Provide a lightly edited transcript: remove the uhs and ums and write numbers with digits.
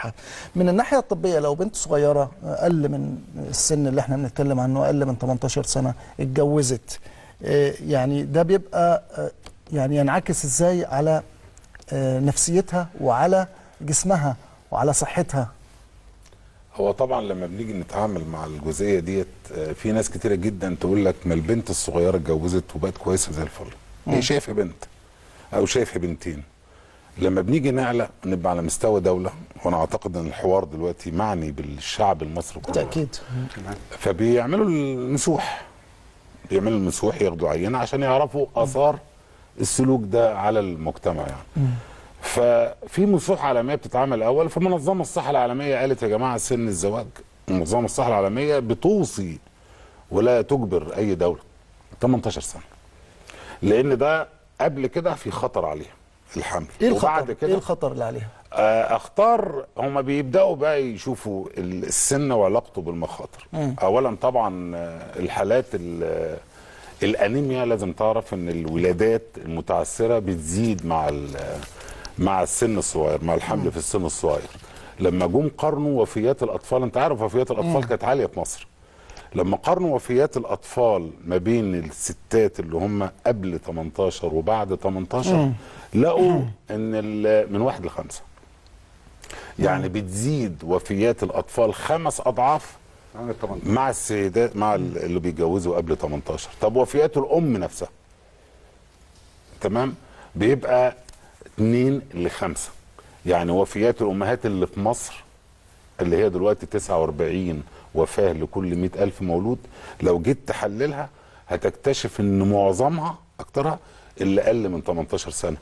بتاعها. من الناحيه الطبيه لو بنت صغيره اقل من السن اللي احنا بنتكلم عنه، اقل من 18 سنه، اتجوزت، يعني ده بيبقى يعني ينعكس ازاي على نفسيتها وعلى جسمها وعلى صحتها؟ هو طبعا لما بنيجي نتعامل مع الجزئيه ديت في ناس كتيره جدا تقول لك ما البنت الصغيره اتجوزت وبقت كويسه زي الفل، هي شايفها بنت او شايفها بنتين. لما بنيجي نعلى نبقى على مستوى دوله، وانا اعتقد ان الحوار دلوقتي معني بالشعب المصري كله بالتاكيد، فبيعملوا المسوح، بيعملوا المسوح، ياخدوا عينه عشان يعرفوا اثار السلوك ده على المجتمع يعني. ففي مسوح عالميه بتتعمل اول، فمنظمه الصحه العالميه قالت يا جماعه سن الزواج، منظمه الصحه العالميه بتوصي ولا تجبر اي دوله 18 سنه، لان ده قبل كده في خطر عليها الحمل. ايه الخطر؟ وبعد كده ايه الخطر اللي عليها؟ اخطار هم بيبداوا بقى يشوفوا السن وعلاقته بالمخاطر. اولا طبعا الحالات الانيميا، لازم تعرف ان الولادات المتعثره بتزيد مع السن الصغير، مع الحمل في السن الصغير. لما جم قارنوا وفيات الاطفال، انت عارف وفيات الاطفال كانت عاليه في مصر، لما قارنوا وفيات الاطفال ما بين الستات اللي هم قبل 18 وبعد 18 لقوا ان من 1 ل 5 يعني بتزيد وفيات الاطفال 5 اضعاف مع السيدات، مع اللي بيتجوزوا قبل 18. طب وفيات الام نفسها تمام بيبقى 2 ل 5، يعني وفيات الامهات اللي في مصر اللي هي دلوقتي 49 وفاة لكل 100,000 مولود، لو جيت تحللها هتكتشف ان معظمها، اكترها، اللي اقل من 18 سنه،